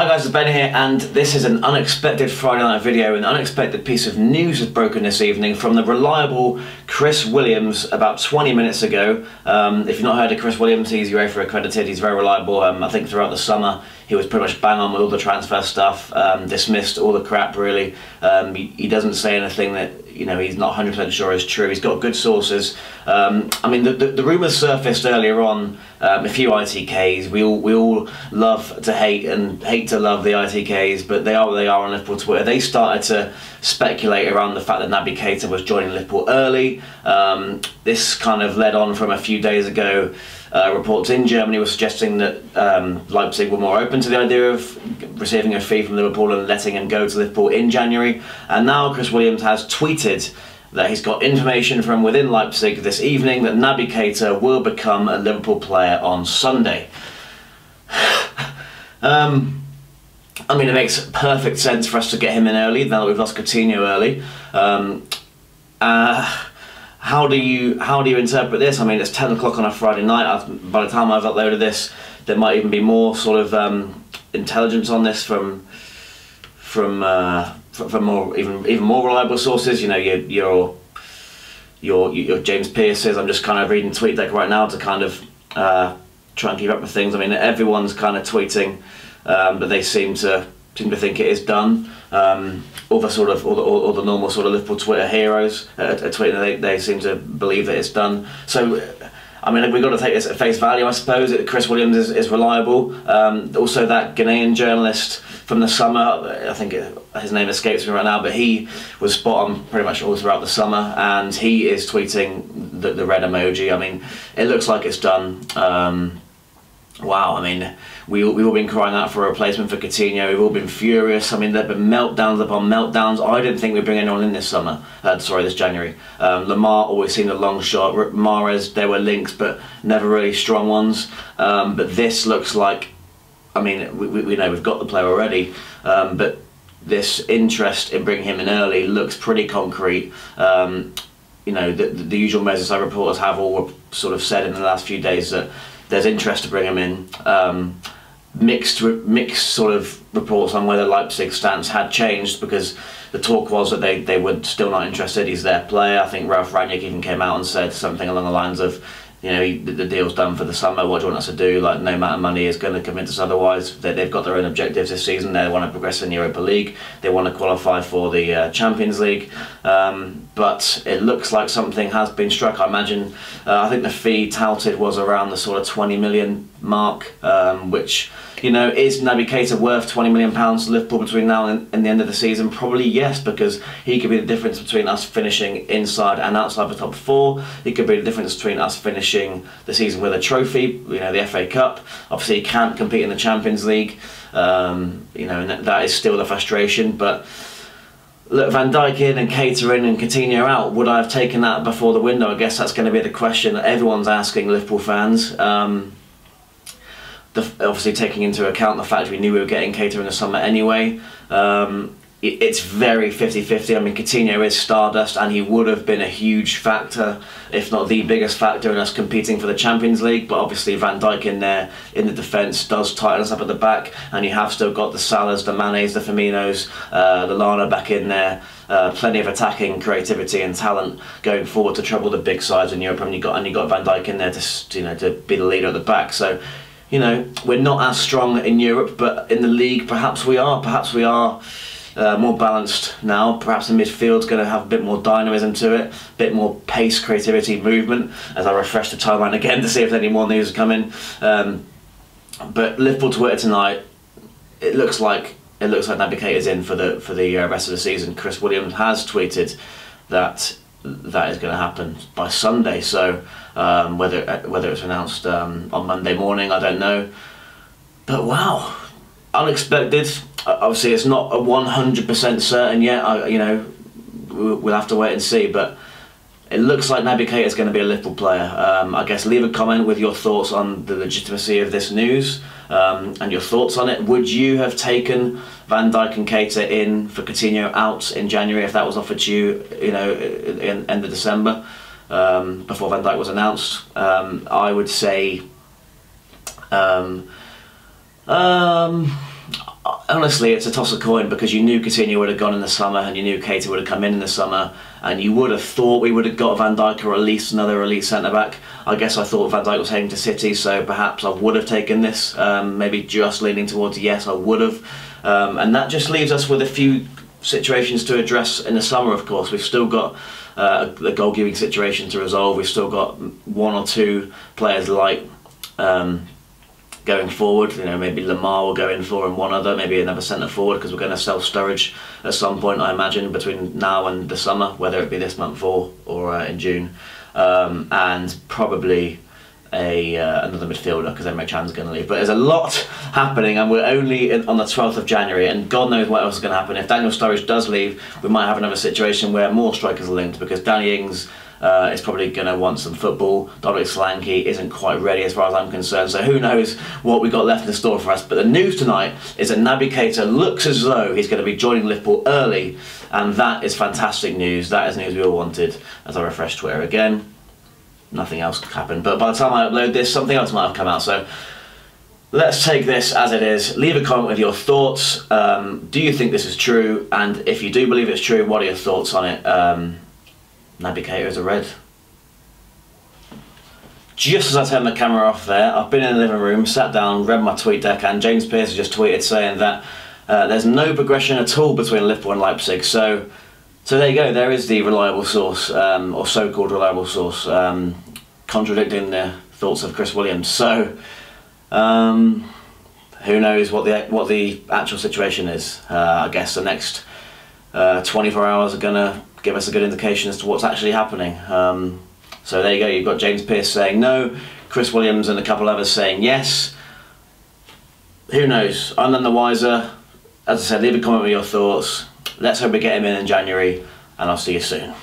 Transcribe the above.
Hi guys, it's Ben here, and this is an unexpected Friday night video. An unexpected piece of news has broken this evening from the reliable Chris Williams about 20 minutes ago. If you've not heard of Chris Williams, he's UEFA accredited, he's very reliable. I think throughout the summer he was pretty much bang on with all the transfer stuff, dismissed all the crap really. He doesn't say anything that he's not 100% sure is true. He's got good sources. I mean, the rumours surfaced earlier on, a few ITKs. We all love to hate and hate to love the ITKs, but they are what they are on Liverpool Twitter. They started to speculate around the fact that Naby Keita was joining Liverpool early. This kind of led on from a few days ago. Reports in Germany were suggesting that Leipzig were more open to the idea of receiving a fee from Liverpool and letting him go to Liverpool in January. And now Chris Williams has tweeted that he's got information from within Leipzig this evening that Naby Keita will become a Liverpool player on Sunday. I mean, it makes perfect sense for us to get him in early now that we've lost Coutinho early. How do you interpret this? I mean, it's 10 o'clock on a Friday night. By the time I've uploaded this, there might even be more sort of intelligence on this from more even more reliable sources. You know, your James Pearce's. I'm just kind of reading TweetDeck right now to kind of try and keep up with things. I mean, everyone's kind of tweeting, but they seem to think it is done. All the normal sort of Liverpool Twitter heroes are tweeting. They seem to believe that it's done. So, I mean, we've got to take this at face value, I suppose. Chris Williams is reliable. Also, that Ghanaian journalist from the summer, I think his name escapes me right now, but he was spot on pretty much all throughout the summer, and he is tweeting the red emoji. I mean, it looks like it's done. Wow, I mean, we've all been crying out for a replacement for Coutinho. We've all been furious. I mean, there have been meltdowns upon meltdowns. I didn't think we'd bring anyone in this summer. Sorry, this January. Lamar always seemed a long shot. Mahrez, there were links, but never really strong ones. But this looks like, I mean, we know we've got the player already, but this interest in bringing him in early looks pretty concrete. You know, the usual measures our reporters have all sort of said in the last few days that there's interest to bring him in. Mixed sort of reports on whether Leipzig's stance had changed, because the talk was that they were still not interested. He's their player. I think Ralph Ragnick even came out and said something along the lines of, the deal's done for the summer. What do you want us to do? Like, no amount of money is going to convince us otherwise. They've got their own objectives this season. They want to progress in the Europa League. They want to qualify for the Champions League. But it looks like something has been struck. I imagine. I think the fee touted was around the sort of 20 million mark, which is Naby Keita worth 20 million pounds to Liverpool between now and the end of the season? Probably yes, because he could be the difference between us finishing inside and outside the top four. He could be the difference between us finishing the season with a trophy, the FA Cup. Obviously, he can't compete in the Champions League, and that is still the frustration. But look, Van Dijk in and Keita in and Coutinho out. Would I have taken that before the window? I guess that's going to be the question that everyone's asking Liverpool fans. Obviously, taking into account the fact we knew we were getting Keita in the summer anyway. It's very 50-50. I mean, Coutinho is stardust, and he would have been a huge factor, if not the biggest factor, in us competing for the Champions League. But obviously, Van Dijk in there in the defence does tighten us up at the back, and you have still got the Salahs, the Manes, the Firminos, Lallana back in there. Plenty of attacking creativity and talent going forward to trouble the big sides in Europe, and you got Van Dijk in there to to be the leader at the back. So, we're not as strong in Europe, but in the league, perhaps we are. Perhaps we are. More balanced now. Perhaps the midfield's going to have a bit more dynamism to it, a bit more pace, creativity, movement, as I refresh the timeline again to see if any more news has come in. But Liverpool Twitter tonight, it looks like Naby Keita's in for the rest of the season. Chris Williams has tweeted that that is going to happen by Sunday. So whether it's announced on Monday morning, I don't know. But wow, unexpected. Obviously, it's not a 100% certain yet. We'll have to wait and see. But it looks like Naby Keita is going to be a Liverpool player. I guess leave a comment with your thoughts on the legitimacy of this news and your thoughts on it. Would you have taken Van Dijk and Keita in for Coutinho out in January if that was offered to you? In end of December, before Van Dijk was announced, I would say. honestly, it's a toss of coin, because you knew Coutinho would have gone in the summer, and you knew Keita would have come in the summer, and you would have thought we would have got Van Dijk or at least another elite centre-back. I guess I thought Van Dijk was heading to City, so perhaps I would have taken this, maybe just leaning towards yes, I would have. And that just leaves us with a few situations to address in the summer, of course. We've still got the goal-giving situation to resolve, we've still got one or two players like... going forward, you know, maybe Lamar will go in for and one other, maybe another centre forward, because we're going to sell Sturridge at some point, I imagine, between now and the summer, whether it be this month or in June, and probably another midfielder, because Emre Can's going to leave. But there's a lot happening, and we're only on the 12th of January, and God knows what else is going to happen. If Daniel Sturridge does leave, we might have another situation where more strikers are linked, because Danny Ings is probably going to want some football. Dominic Solanke isn't quite ready as far as I'm concerned, so who knows what we've got left in store for us. But the news tonight is that Naby Keita looks as though he's going to be joining Liverpool early, and that is fantastic news. That is news we all wanted. As I refresh Twitter again, nothing else happened, but by the time I upload this, something else might have come out, so let's take this as it is. Leave a comment with your thoughts. Do you think this is true? And if you do believe it's true, what are your thoughts on it? Naby Keita is a red. Just as I turned the camera off there, I've been in the living room, sat down, read my tweet deck, and James Pearce just tweeted saying that there's no progression at all between Liverpool and Leipzig, so there you go, there is the reliable source, or so-called reliable source, contradicting the thoughts of Chris Williams. So, who knows what the actual situation is. I guess the next 24 hours are going to give us a good indication as to what's actually happening. So there you go, you've got James Pearce saying no, Chris Williams and a couple others saying yes. Who knows? I'm none the wiser. As I said, leave a comment with your thoughts. Let's hope we get him in January, and I'll see you soon.